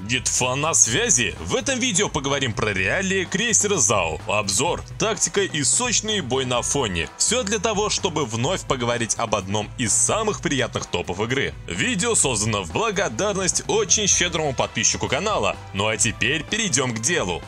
Гетфан на связи! В этом видео поговорим про реалии крейсера Зао, обзор, тактика и сочный бой на фоне. Все для того, чтобы вновь поговорить об одном из самых приятных топов игры. Видео создано в благодарность очень щедрому подписчику канала. Ну а теперь перейдем к делу.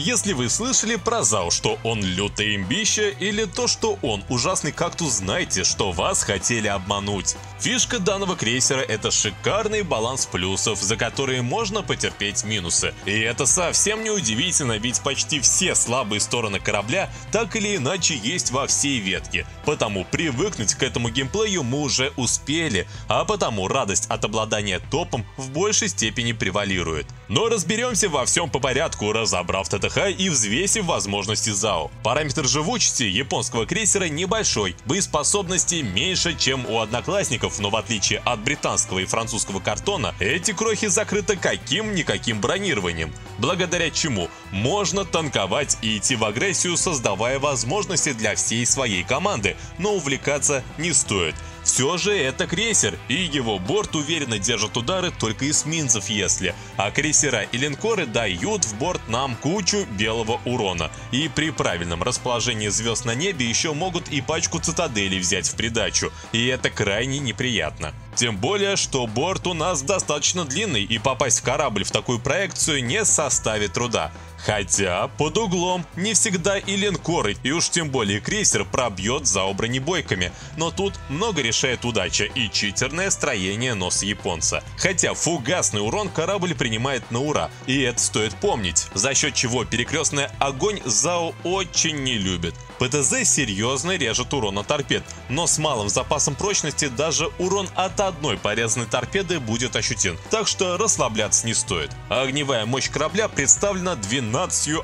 Если вы слышали про Зао, что он лютая имбища или то, что он ужасный кактус, знайте, что вас хотели обмануть. Фишка данного крейсера — это шикарный баланс плюсов, за которые можно потерпеть минусы. И это совсем не удивительно, ведь почти все слабые стороны корабля так или иначе есть во всей ветке. Потому привыкнуть к этому геймплею мы уже успели, а потому радость от обладания топом в большей степени превалирует. Но разберемся во всем по порядку, разобрав ТТХ и взвесив возможности Зао. Параметр живучести японского крейсера небольшой, боеспособности меньше, чем у одноклассников, но в отличие от британского и французского картона, эти крохи закрыты каким-никаким бронированием, благодаря чему можно танковать и идти в агрессию, создавая возможности для всей своей команды, но увлекаться не стоит. Все же это крейсер, и его борт уверенно держит удары только эсминцев, если. А крейсера и линкоры дают в борт нам кучу белого урона. И при правильном расположении звезд на небе еще могут и пачку цитаделей взять в придачу. И это крайне неприятно. Тем более, что борт у нас достаточно длинный, и попасть в корабль в такую проекцию не составит труда. Хотя под углом не всегда и линкоры, и уж тем более крейсер пробьет Зао бронебойками, но тут много решает удача и читерное строение носа японца. Хотя фугасный урон корабль принимает на ура, и это стоит помнить, за счет чего перекрестный огонь Зао очень не любит. ПТЗ серьезно режет урон от торпед, но с малым запасом прочности даже урон от одной порезанной торпеды будет ощутим, так что расслабляться не стоит. Огневая мощь корабля представлена 12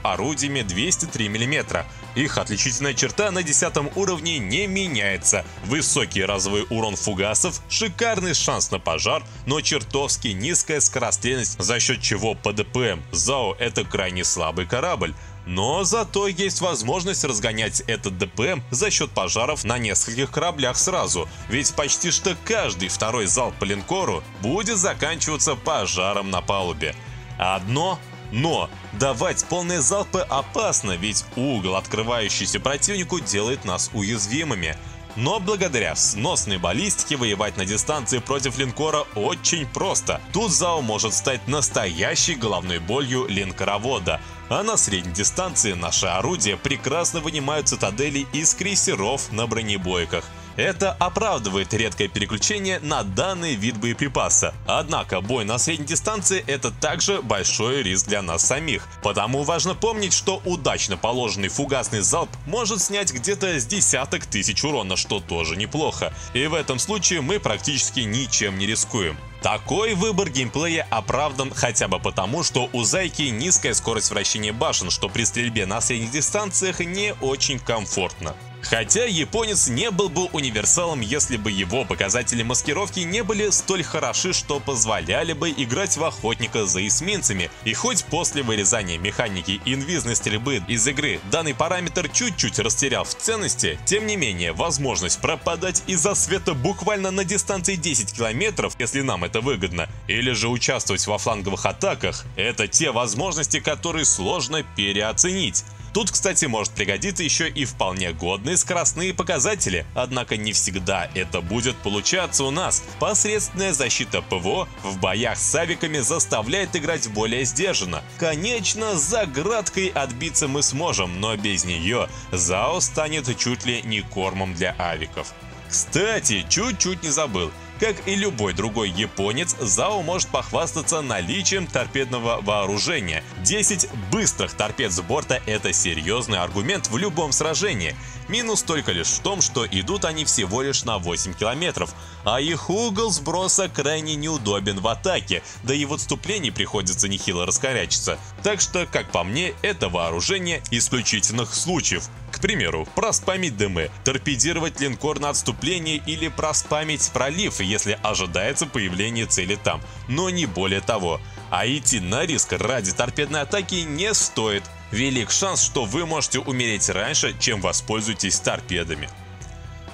орудиями 203 мм. Их отличительная черта на 10 уровне не меняется. Высокий разовый урон фугасов, шикарный шанс на пожар, но чертовски низкая скорострельность, за счет чего по ДПМ Зао — это крайне слабый корабль. Но зато есть возможность разгонять этот ДПМ за счет пожаров на нескольких кораблях сразу, ведь почти что каждый второй залп по линкору будет заканчиваться пожаром на палубе. Одно но: давать полные залпы опасно, ведь угол, открывающийся противнику, делает нас уязвимыми. Но благодаря сносной баллистике воевать на дистанции против линкора очень просто. Тут Зао может стать настоящей головной болью линкоровода. А на средней дистанции наши орудия прекрасно вынимают цитадели из крейсеров на бронебойках. Это оправдывает редкое переключение на данный вид боеприпаса. Однако бой на средней дистанции — это также большой риск для нас самих. Потому важно помнить, что удачно положенный фугасный залп может снять где-то с десяток тысяч урона, что тоже неплохо. И в этом случае мы практически ничем не рискуем. Такой выбор геймплея оправдан хотя бы потому, что у Зайки низкая скорость вращения башен, что при стрельбе на средних дистанциях не очень комфортно. Хотя японец не был бы универсалом, если бы его показатели маскировки не были столь хороши, что позволяли бы играть в охотника за эсминцами. И хоть после вырезания механики инвизной стрельбы из игры данный параметр чуть-чуть растерял в ценности, тем не менее возможность пропадать из-за света буквально на дистанции 10 километров, если нам это выгодно, или же участвовать во фланговых атаках, это те возможности, которые сложно переоценить. Тут, кстати, может пригодиться еще и вполне годные скоростные показатели, однако не всегда это будет получаться у нас. Посредственная защита ПВО в боях с авиками заставляет играть более сдержанно. Конечно, за градкой отбиться мы сможем, но без нее Зао станет чуть ли не кормом для авиков. Кстати, чуть-чуть не забыл. Как и любой другой японец, Зао может похвастаться наличием торпедного вооружения. 10 быстрых торпед с борта — это серьезный аргумент в любом сражении. Минус только лишь в том, что идут они всего лишь на 8 километров, а их угол сброса крайне неудобен в атаке, да и в отступлении приходится нехило раскорячиться. Так что, как по мне, это вооружение исключительных случаев. К примеру, проспамить дымы, торпедировать линкор на отступлении или проспамить пролив, если ожидается появление цели там, но не более того. А идти на риск ради торпедной атаки не стоит. Велик шанс, что вы можете умереть раньше, чем воспользуетесь торпедами.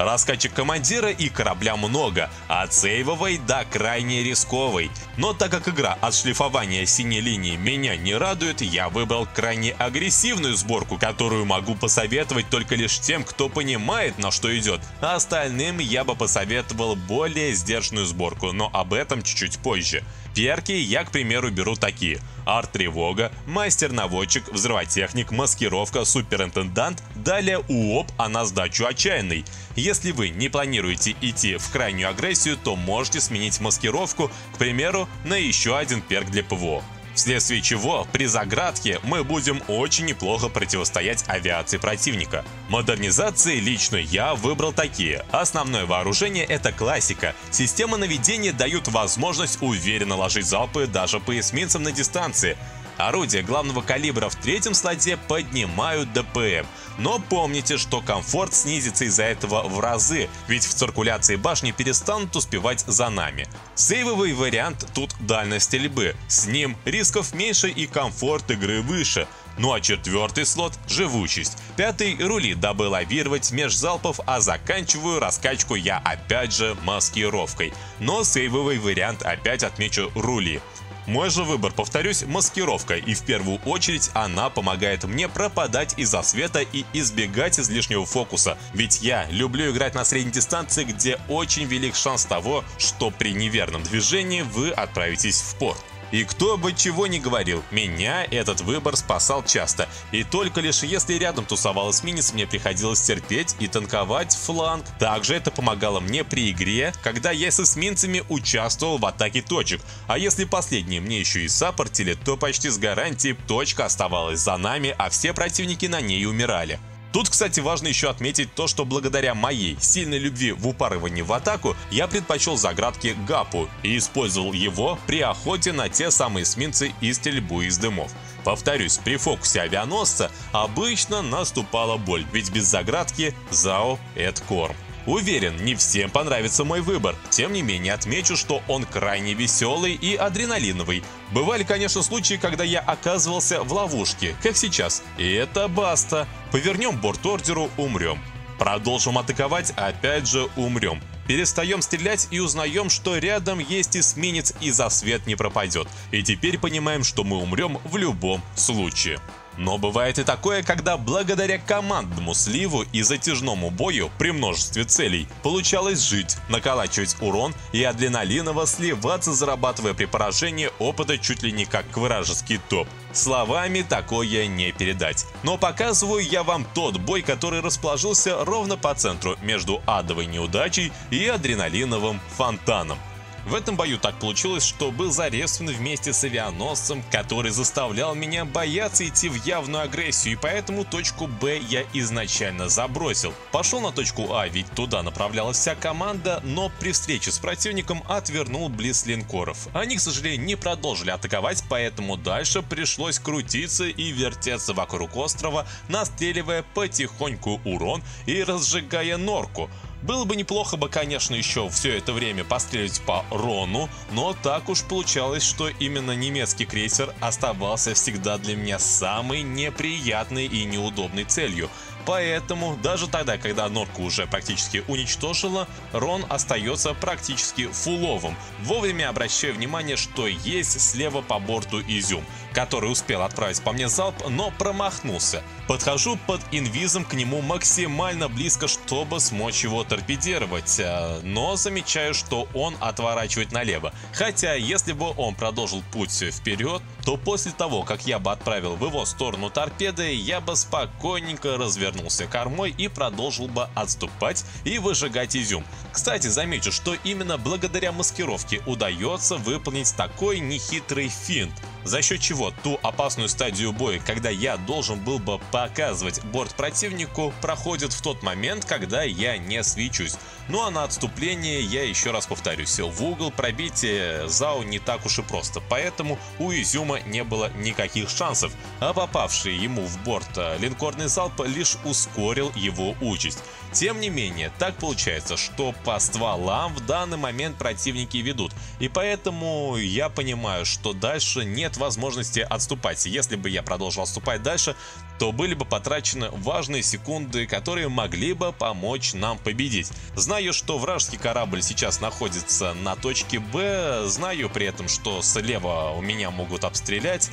Раскачек командира и корабля много, от сейвовой до крайне рисковой. Но так как игра от шлифования синей линии меня не радует, я выбрал крайне агрессивную сборку, которую могу посоветовать только лишь тем, кто понимает, на что идет. А остальным я бы посоветовал более сдержанную сборку, но об этом чуть-чуть позже. Перки я, к примеру, беру такие: арт-тревога, мастер-наводчик, взрывотехник, маскировка, суперинтендант, далее УОП, а на сдачу отчаянный. Если вы не планируете идти в крайнюю агрессию, то можете сменить маскировку, к примеру, на еще один перк для ПВО. Вследствие чего при заградке мы будем очень неплохо противостоять авиации противника. Модернизации лично я выбрал такие. Основное вооружение — это классика. Системы наведения дают возможность уверенно ложить залпы даже по эсминцам на дистанции. Орудия главного калибра в третьем слоте поднимают ДПМ. Но помните, что комфорт снизится из-за этого в разы, ведь в циркуляции башни перестанут успевать за нами. Сейвовый вариант — тут дальность стрельбы. С ним рисков меньше и комфорт игры выше. Ну а четвертый слот — живучесть. Пятый — рули, дабы лавировать меж залпов, а заканчиваю раскачку я опять же маскировкой. Но сейвовый вариант опять отмечу — рули. Мой же выбор, повторюсь, маскировка, и в первую очередь она помогает мне пропадать из-за света и избегать излишнего фокуса, ведь я люблю играть на средней дистанции, где очень велик шанс того, что при неверном движении вы отправитесь в порт. И кто бы чего ни говорил, меня этот выбор спасал часто, и только лишь если рядом тусовал эсминец, мне приходилось терпеть и танковать фланг. Также это помогало мне при игре, когда я с эсминцами участвовал в атаке точек, а если последние мне еще и саппортили, то почти с гарантией точка оставалась за нами, а все противники на ней умирали. Тут, кстати, важно еще отметить то, что благодаря моей сильной любви в упарывании в атаку я предпочел заградки гапу и использовал его при охоте на те самые эсминцы и стрельбу из дымов. Повторюсь, при фокусе авианосца обычно наступала боль, ведь без заградки Зао — это корм. Уверен, не всем понравится мой выбор, тем не менее отмечу, что он крайне веселый и адреналиновый. Бывали, конечно, случаи, когда я оказывался в ловушке, как сейчас, и это баста. Повернем борт-ордеру — умрем. Продолжим атаковать — опять же умрем. Перестаем стрелять и узнаем, что рядом есть эсминец и за свет не пропадет. И теперь понимаем, что мы умрем в любом случае. Но бывает и такое, когда благодаря командному сливу и затяжному бою при множестве целей получалось жить, наколачивать урон и адреналиново сливаться, зарабатывая при поражении опыта чуть ли не как вражеский топ. Словами такое не передать. Но показываю я вам тот бой, который расположился ровно по центру между адовой неудачей и адреналиновым фонтаном. В этом бою так получилось, что был зарезан вместе с авианосцем, который заставлял меня бояться идти в явную агрессию, и поэтому точку Б я изначально забросил. Пошел на точку А, ведь туда направлялась вся команда, но при встрече с противником отвернул близ линкоров. Они, к сожалению, не продолжили атаковать, поэтому дальше пришлось крутиться и вертеться вокруг острова, настреливая потихоньку урон и разжигая норку. Было бы неплохо бы, конечно, еще все это время пострелять по Рону, но так уж получалось, что именно немецкий крейсер оставался всегда для меня самой неприятной и неудобной целью. Поэтому даже тогда, когда норку уже практически уничтожила, Рон остается практически фуловым. Вовремя обращаю внимание, что есть слева по борту Изюм, который успел отправить по мне залп, но промахнулся. Подхожу под инвизом к нему максимально близко, чтобы смочь его торпедировать, но замечаю, что он отворачивает налево. Хотя, если бы он продолжил путь вперед, то после того, как я бы отправил в его сторону торпеды, я бы спокойненько развернулся кормой и продолжил бы отступать и выжигать Изюм. Кстати, замечу, что именно благодаря маскировке удается выполнить такой нехитрый финт, за счет чего ту опасную стадию боя, когда я должен был бы показывать борт противнику, проходит в тот момент, когда я не свечусь. Ну а на отступление я еще раз повторюсь, в угол пробитие Зао не так уж и просто, поэтому у Изюма не было никаких шансов, а попавший ему в борт линкорный залп лишь ускорил его участь. Тем не менее, так получается, что по стволам в данный момент противники ведут, и поэтому я понимаю, что дальше нет возможности отступать. Если бы я продолжил отступать дальше, то были бы потрачены важные секунды, которые могли бы помочь нам победить. Знаю, что вражеский корабль сейчас находится на точке Б, знаю при этом, что слева у меня могут обстрелять,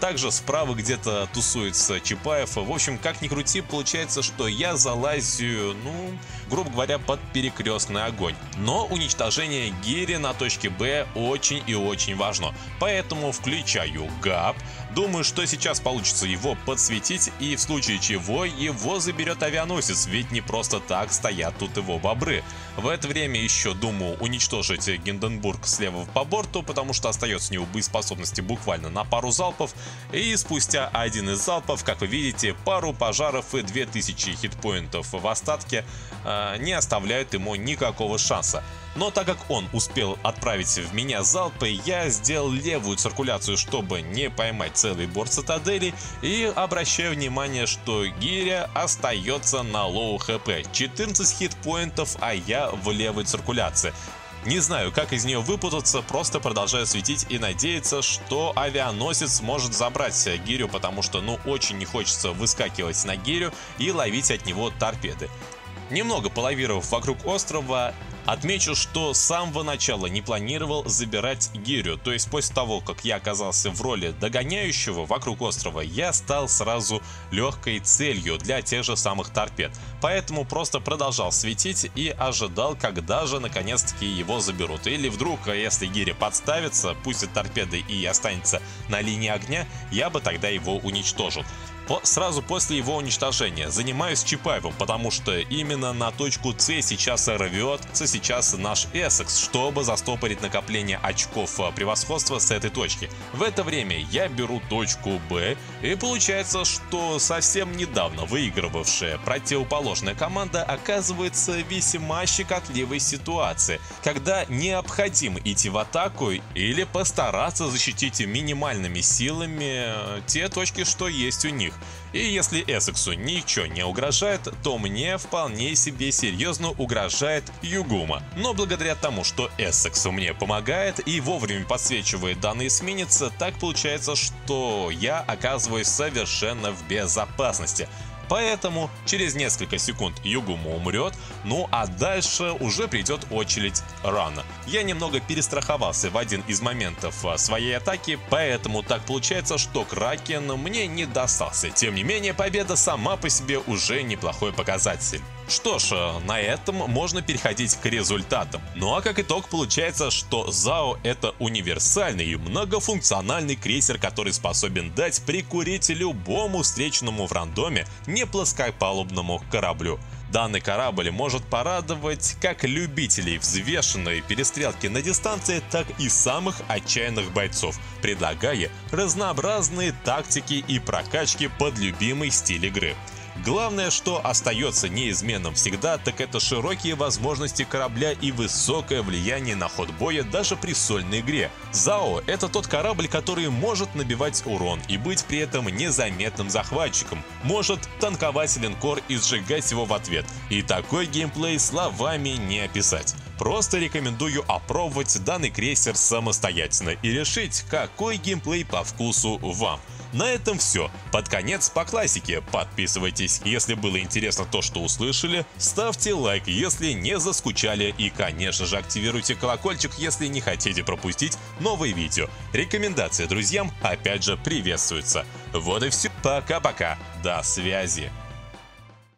также справа где-то тусуется Чапаев. В общем, как ни крути, получается, что я залазю, ну, грубо говоря, под перекрестный огонь. Но уничтожение гири на точке Б очень и очень важно, поэтому включаю ГАП. Думаю, что сейчас получится его подсветить, и в случае чего его заберет авианосец, ведь не просто так стоят тут его бобры. В это время еще думаю уничтожить Гинденбург слева по борту, потому что остается у него боеспособности буквально на пару залпов, и спустя один из залпов, как вы видите, пару пожаров и 2000 хитпоинтов в остатке не оставляют ему никакого шанса. Но так как он успел отправить в меня залпы, я сделал левую циркуляцию, чтобы не поймать целый борт цитадели, и обращаю внимание, что гиря остается на лоу хп, 14 хитпоинтов, а я в левой циркуляции. Не знаю, как из нее выпутаться, просто продолжаю светить и надеяться, что авианосец может забрать гирю, потому что ну очень не хочется выскакивать на гирю и ловить от него торпеды. Немного полавировав вокруг острова, отмечу, что с самого начала не планировал забирать гирю, то есть после того, как я оказался в роли догоняющего вокруг острова, я стал сразу легкой целью для тех же самых торпед, поэтому просто продолжал светить и ожидал, когда же наконец-таки его заберут, или вдруг, если гиря подставится, пустит торпеды и останется на линии огня, я бы тогда его уничтожил. Сразу после его уничтожения занимаюсь Чапаевым, потому что именно на точку С сейчас рвется сейчас наш Эссекс, чтобы застопорить накопление очков превосходства с этой точки. В это время я беру точку Б, и получается, что совсем недавно выигрывавшая противоположная команда оказывается в весьма щекотливой ситуации, когда необходимо идти в атаку или постараться защитить минимальными силами те точки, что есть у них. И если Эссексу ничего не угрожает, то мне вполне себе серьезно угрожает Югума. Но благодаря тому, что Эссекс мне помогает и вовремя подсвечивает данный эсминец, так получается, что я оказываюсь совершенно в безопасности. Поэтому через несколько секунд Югума умрет, ну а дальше уже придет очередь Рана. Я немного перестраховался в один из моментов своей атаки, поэтому так получается, что Кракен мне не достался. Тем не менее, победа сама по себе уже неплохой показатель. Что ж, на этом можно переходить к результатам. Ну а как итог получается, что Зао — это универсальный и многофункциональный крейсер, который способен дать прикурить любому встречному в рандоме неплоскопалубному кораблю. Данный корабль может порадовать как любителей взвешенной перестрелки на дистанции, так и самых отчаянных бойцов, предлагая разнообразные тактики и прокачки под любимый стиль игры. Главное, что остается неизменным всегда, так это широкие возможности корабля и высокое влияние на ход боя даже при сольной игре. Зао — это тот корабль, который может набивать урон и быть при этом незаметным захватчиком, может танковать линкор и сжигать его в ответ. И такой геймплей словами не описать. Просто рекомендую опробовать данный крейсер самостоятельно и решить, какой геймплей по вкусу вам. На этом все. Под конец по классике. Подписывайтесь, если было интересно то, что услышали. Ставьте лайк, если не заскучали. И, конечно же, активируйте колокольчик, если не хотите пропустить новые видео. Рекомендации друзьям, опять же, приветствуются. Вот и все. Пока-пока. До связи.